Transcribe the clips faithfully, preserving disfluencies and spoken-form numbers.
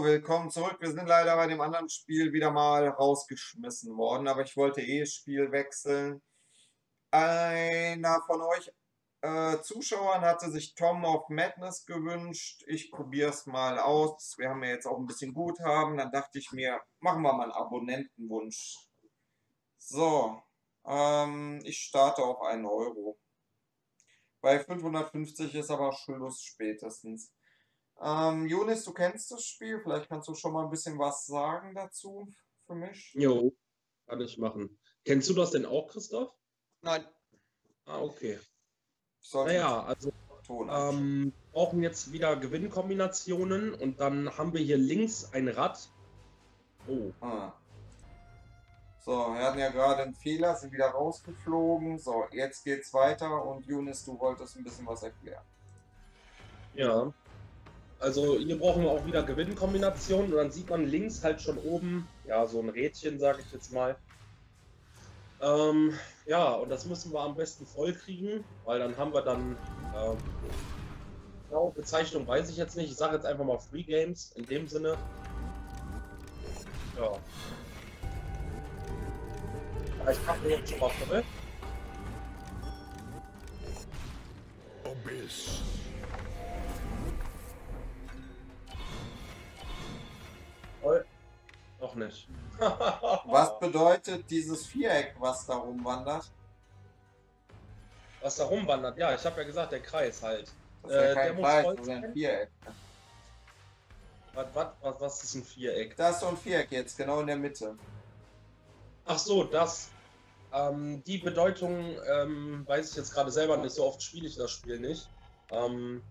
So, willkommen zurück. Wir sind leider bei dem anderen Spiel wieder mal rausgeschmissen worden, aber ich wollte eh Spiel wechseln. Einer von euch äh, Zuschauern hatte sich Tom on Madness gewünscht. Ich probiere es mal aus. Wir haben ja jetzt auch ein bisschen Guthaben. Dann dachte ich mir, machen wir mal einen Abonnentenwunsch. So, ähm, ich starte auf einen Euro. Bei fünfhundertfünfzig ist aber Schluss spätestens. Ähm, Jonis, du kennst das Spiel, vielleicht kannst du schon mal ein bisschen was sagen dazu für mich? Jo, kann ich machen. Kennst du das denn auch, Christoph? Nein. Ah, okay. Naja, also ähm, wir brauchen jetzt wieder Gewinnkombinationen und dann haben wir hier links ein Rad. Oh. Ah. So, wir hatten ja gerade einen Fehler, sind wieder rausgeflogen. So, jetzt geht's weiter und Jonis, du wolltest ein bisschen was erklären. Ja. Also hier brauchen wir auch wieder Gewinnkombinationen und dann sieht man links halt schon oben, ja, so ein Rädchen, sage ich jetzt mal. Ähm, ja, und das müssen wir am besten voll kriegen, weil dann haben wir dann, ähm, genau, Bezeichnung weiß ich jetzt nicht, ich sage jetzt einfach mal Free Games, in dem Sinne. Ja. Ja, ich mache jetzt schon mal voll. O B S. Noch nicht. Was bedeutet dieses Viereck, was da rumwandert? Was da rumwandert? Ja, ich habe ja gesagt, der Kreis halt. Das ist ja äh, kein der Kreis, das ist ein Viereck. Was, was, was, was ist ein Viereck? Da ist so ein Viereck jetzt, genau in der Mitte. Ach so, das. Ähm, die Bedeutung ähm, weiß ich jetzt gerade selber nicht. So oft spiele ich das Spiel nicht. Ähm,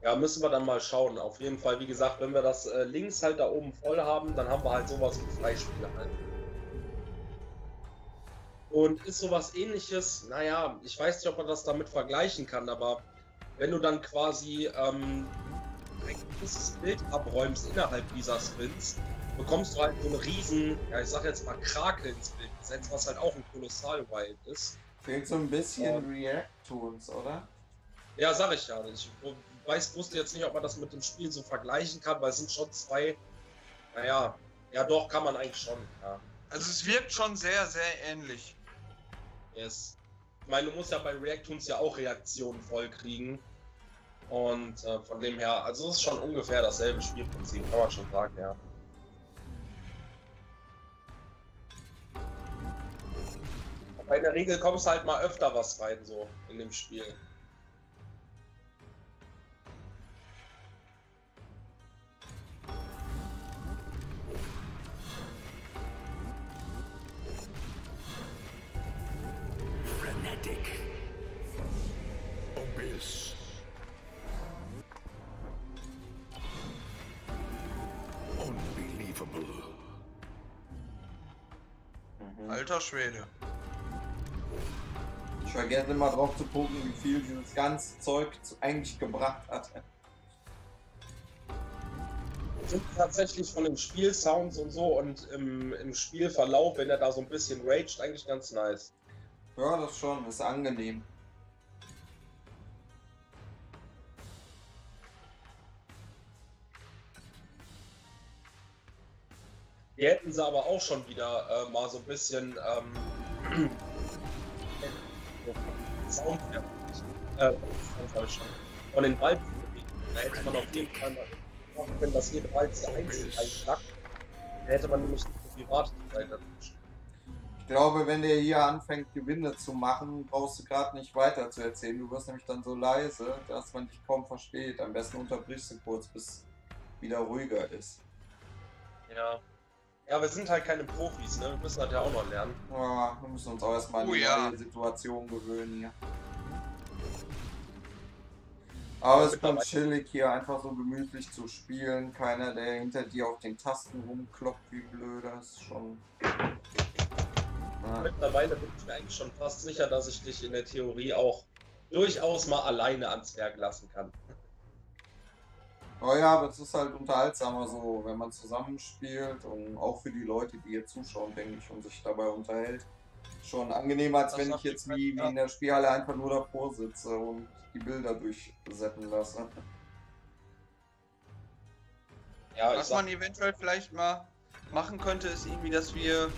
Ja, müssen wir dann mal schauen. Auf jeden Fall, wie gesagt, wenn wir das äh, links halt da oben voll haben, dann haben wir halt sowas wie Freispiele halt. Und ist sowas ähnliches, naja, ich weiß nicht, ob man das damit vergleichen kann, aber wenn du dann quasi ähm, ein gewisses Bild abräumst innerhalb dieser Spins, bekommst du halt so einen riesen, ja, ich sag jetzt mal Krake ins Bild gesetzt, was halt auch ein kolossal Wild ist. Fehlt so ein bisschen um, Reactoonz, oder? Ja, sag ich ja. Ich, Ich wusste jetzt nicht, ob man das mit dem Spiel so vergleichen kann, weil es sind schon zwei, naja, ja doch, kann man eigentlich schon, ja. Also es wirkt schon sehr, sehr ähnlich. Yes. Ich meine, du musst ja bei Reactoonz ja auch Reaktionen voll kriegen. Und äh, von dem her, also es ist schon ungefähr dasselbe Spielprinzip, kann man schon sagen, ja. Aber in der Regel kommst halt mal öfter was rein, so, in dem Spiel. Alter Schwede. Ich vergesse immer drauf zu gucken, wie viel dieses ganze Zeug eigentlich gebracht hat. Ich finde tatsächlich von den Spielsounds und so und im, im Spielverlauf, wenn er da so ein bisschen raged, eigentlich ganz nice. Ja, das schon, ist angenehm. Die hätten sie aber auch schon wieder äh, mal so ein bisschen ähm, Sound äh, von den Balken. Da hätte man auf jeden Fall mal, wenn das jede Balze einzeln einschlagt, da hätte man nämlich nicht so viel Wartezeit dazwischen. Ich glaube, wenn der hier anfängt, Gewinne zu machen, brauchst du gerade nicht weiter zu erzählen. Du wirst nämlich dann so leise, dass man dich kaum versteht. Am besten unterbrichst du kurz, bis wieder ruhiger ist. Ja. Ja, wir sind halt keine Profis, ne? Wir müssen halt ja auch noch lernen. Ja, wir müssen uns auch erstmal an oh, die ja. Situation gewöhnen hier. Aber es ist schon chillig hier, einfach so gemütlich zu spielen. Keiner, der hinter dir auf den Tasten rumkloppt, wie blöd, das ist schon... Ja. Mittlerweile bin ich mir eigentlich schon fast sicher, dass ich dich in der Theorie auch durchaus mal alleine ans Werk lassen kann. Oh ja, aber es ist halt unterhaltsamer so, wenn man zusammenspielt und auch für die Leute, die hier zuschauen, denke ich, und sich dabei unterhält. Schon angenehmer, als das wenn ich jetzt wie, wie in der Spielhalle einfach nur davor sitze und die Bilder durchsetten lasse. Ja, was man eventuell vielleicht mal machen könnte, ist irgendwie, dass wir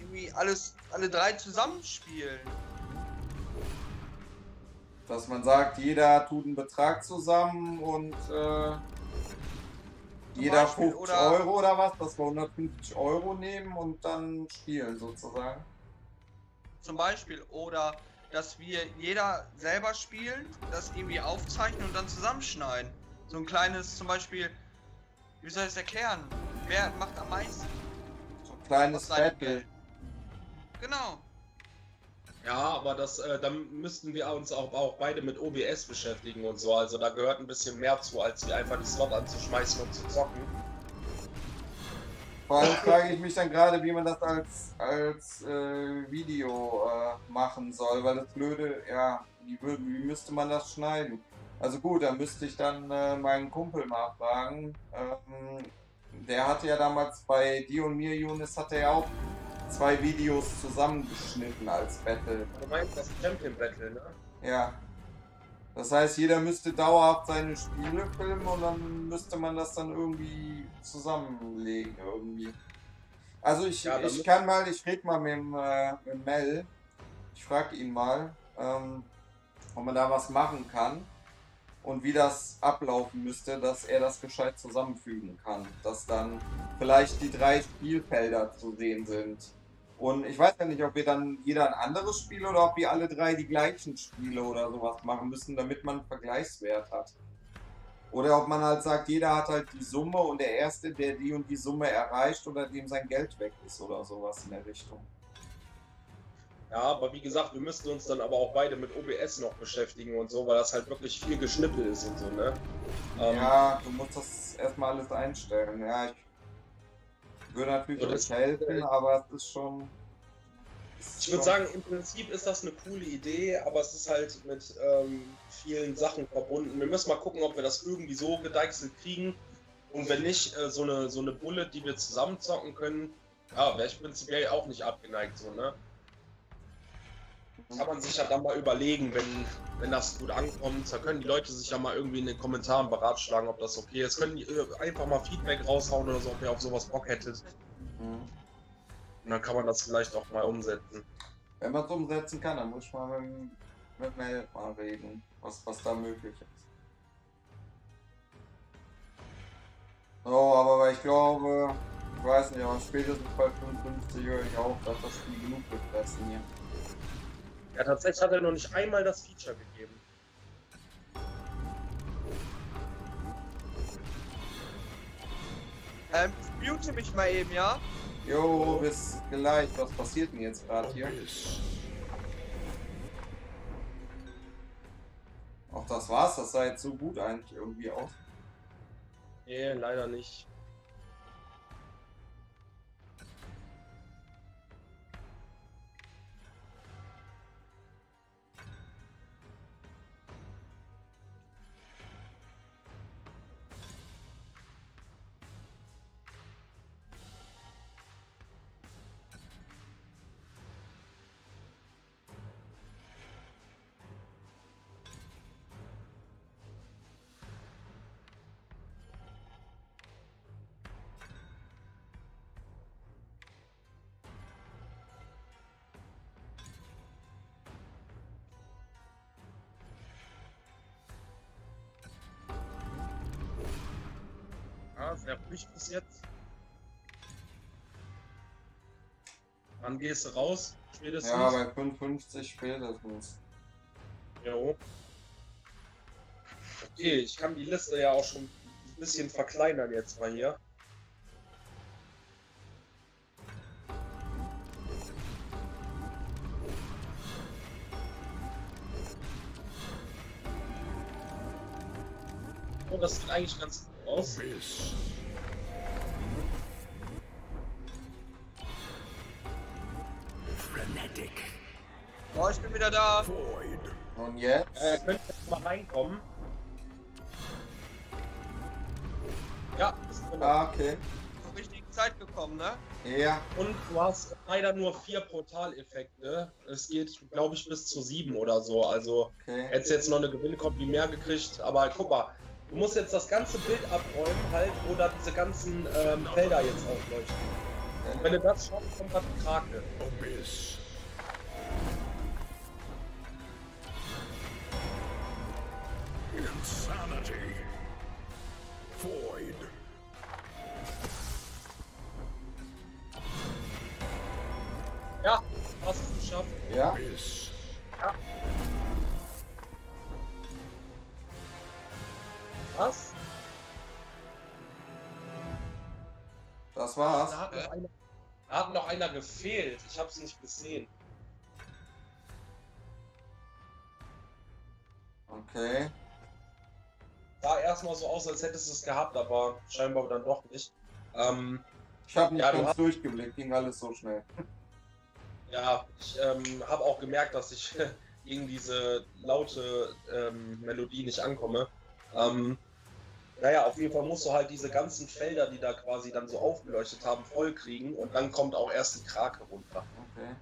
irgendwie alles, alle drei zusammenspielen. Dass man sagt, jeder tut einen Betrag zusammen und äh, jeder Beispiel, fünfzig Euro oder was, dass wir hundertfünfzig Euro nehmen und dann spielen sozusagen. Zum Beispiel, oder dass wir jeder selber spielen, das irgendwie aufzeichnen und dann zusammenschneiden. So ein kleines, zum Beispiel, wie soll ich es erklären? Wer macht am meisten? So ein kleines Battle. Genau. Ja, aber das, äh, dann müssten wir uns auch, auch beide mit O B S beschäftigen und so. Also da gehört ein bisschen mehr zu, als hier einfach die Slot anzuschmeißen und zu zocken. Vor allem frage ich mich dann gerade, wie man das als, als äh, Video äh, machen soll, weil das Blöde, ja, wie, wie müsste man das schneiden? Also gut, da müsste ich dann äh, meinen Kumpel mal fragen. Ähm, der hatte ja damals bei dir und mir, Younes, hatte ja auch zwei Videos zusammengeschnitten als Battle. Du meinst das Champion Battle, ne? Ja. Das heißt, jeder müsste dauerhaft seine Spiele filmen und dann müsste man das dann irgendwie zusammenlegen irgendwie. Also ich, ja, ich kann mal, ich rede mal mit dem äh, mit Mel. Ich frage ihn mal, ähm, ob man da was machen kann und wie das ablaufen müsste, dass er das gescheit zusammenfügen kann, dass dann vielleicht die drei Spielfelder zu sehen sind. Und ich weiß ja nicht, ob wir dann jeder ein anderes Spiel oder ob wir alle drei die gleichen Spiele oder sowas machen müssen, damit man einen Vergleichswert hat. Oder ob man halt sagt, jeder hat halt die Summe und der Erste, der die und die Summe erreicht oder dem sein Geld weg ist oder sowas in der Richtung. Ja, aber wie gesagt, wir müssten uns dann aber auch beide mit O B S noch beschäftigen und so, weil das halt wirklich viel geschnippelt ist und so, ne? Ja, ähm, du musst das erstmal alles einstellen, ja. Ich würde natürlich euch helfen, aber es ist schon... Ich würde sagen, im Prinzip ist das eine coole Idee, aber es ist halt mit ähm, vielen Sachen verbunden. Wir müssen mal gucken, ob wir das irgendwie so gedeichselt kriegen. Und wenn nicht, äh, so eine so eine Bullet, die wir zusammenzocken können, ja, wäre ich prinzipiell auch nicht abgeneigt, so, ne? Das kann man sich ja dann mal überlegen, wenn, wenn das gut ankommt. Da können die Leute sich ja mal irgendwie in den Kommentaren beratschlagen, ob das okay ist. Können die einfach mal Feedback raushauen oder so, ob ihr auf sowas Bock hättet. Mhm. Und dann kann man das vielleicht auch mal umsetzen. Wenn man es umsetzen kann, dann muss ich mal mit, mit Mel mal reden, was, was da möglich ist. So, aber ich glaube, ich weiß nicht, aber spätestens bei fünfundfünfzig höre ich auch, dass das Spiel genug gefressen hier. Ja, tatsächlich hat er noch nicht einmal das Feature gegeben. Ähm, mute mich mal eben, ja? Jo, bis gleich. Was passiert denn jetzt gerade hier? Auch das war's, das sah jetzt so gut eigentlich irgendwie aus. Nee, leider nicht. Sehr ruhig bis jetzt. Wann gehst du raus? Spätestens? Ja, bei fünfundfünfzig spätestens. Jo. Okay, ich kann die Liste ja auch schon ein bisschen verkleinern jetzt mal hier. Oh, das sieht eigentlich ganz gut aus. Oh, ich bin wieder da. Und jetzt? Äh, könnt ihr jetzt mal reinkommen? Ja, bist du ah, okay. Zur richtigen Zeit gekommen, ne? Ja. Und du hast leider nur vier Portaleffekte. Es geht, glaube ich, bis zu sieben oder so. Also, okay. Hättest jetzt noch eine Gewinne kommt, die mehr gekriegt. Aber guck mal, Du musst jetzt das ganze Bild abräumen, halt, wo da diese ganzen ähm, Felder jetzt aufleuchten. Und wenn du das schaffst, kommt das Krake. O B S. Insanity. Void. Ja, hast du es geschafft. Ja. Ja. Was? Das war's. Da hat, äh, einer, da hat noch einer gefehlt. Ich hab's nicht gesehen. Okay. Sah erstmal so aus, als hättest du es gehabt, aber scheinbar dann doch nicht. Ähm, ich hab nicht ja, ganz durchgeblickt, ging alles so schnell. Ja, ich ähm, habe auch gemerkt, dass ich gegen diese laute ähm, Melodie nicht ankomme. Ähm, naja, auf jeden Fall musst du halt diese ganzen Felder, die da quasi dann so aufgeleuchtet haben, voll kriegen und dann kommt auch erst die Krake runter. Okay.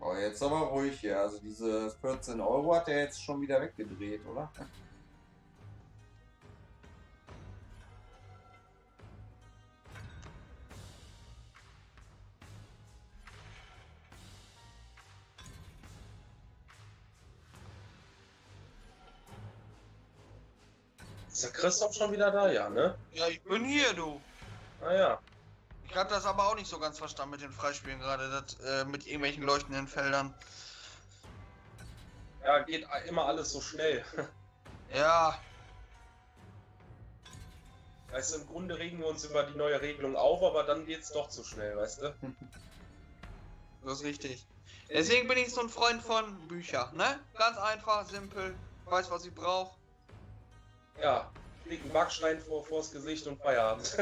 Oh, jetzt aber ruhig hier. Also diese vierzehn Euro hat der jetzt schon wieder weggedreht, oder? Ist der Christoph schon wieder da? Ja, ne? Ja, ich bin hier, du. Ah ja. Ich hab das aber auch nicht so ganz verstanden mit den Freispielen gerade, das, äh, mit irgendwelchen leuchtenden Feldern. Ja, geht immer alles so schnell. Ja. Weißt du, im Grunde regen wir uns über die neue Regelung auf, aber dann geht's doch zu schnell, weißt du? Das ist richtig. Deswegen bin ich so ein Freund von Büchern, ne? Ganz einfach, simpel, weiß, was ich brauche. Ja, leg einen Backstein vor, vors Gesicht und Feierabend.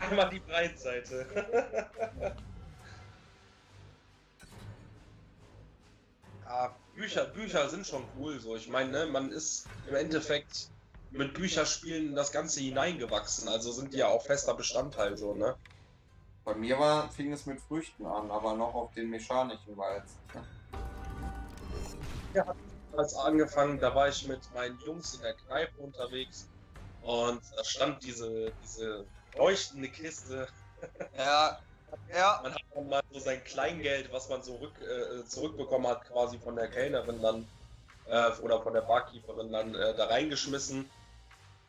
Einmal die Breitseite. Ja, Bücher, Bücher sind schon cool so. Ich meine, ne, man ist im Endeffekt mit Bücherspielen das Ganze hineingewachsen. Also sind die ja auch fester Bestandteil so, ne? Bei mir war, fing es mit Früchten an, aber noch auf den mechanischen Walz. Ja, als angefangen, da war ich mit meinen Jungs in der Kneipe unterwegs und da stand diese, diese leuchtende Kiste. Ja, ja. Man hat dann mal so sein Kleingeld, was man so rück, äh, zurückbekommen hat, quasi von der Kellnerin dann äh, oder von der Barkeeperin dann äh, da reingeschmissen.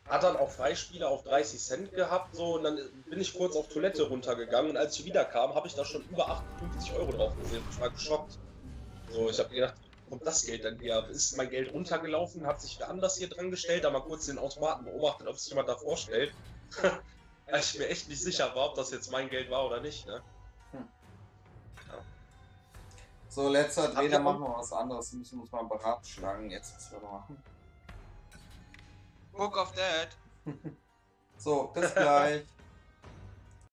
Hat dann auch Freispiele auf dreißig Cent gehabt, so, und dann bin ich kurz auf Toilette runtergegangen und als ich wiederkam, habe ich da schon über achtundfünfzig Euro drauf gesehen. Ich war geschockt. So, ich habe gedacht, kommt das Geld dann hier? Ist mein Geld runtergelaufen? Hat sich wer anders hier dran gestellt? Da mal kurz den Automaten beobachtet, ob sich jemand da vorstellt. Weil ich mir echt nicht sicher war, ob das jetzt mein Geld war oder nicht, ne? Hm. Ja. So, letzter Dreh, da machen wir was anderes. Wir müssen uns mal beratschlagen jetzt, was wir machen. Book of Dead. So, bis gleich.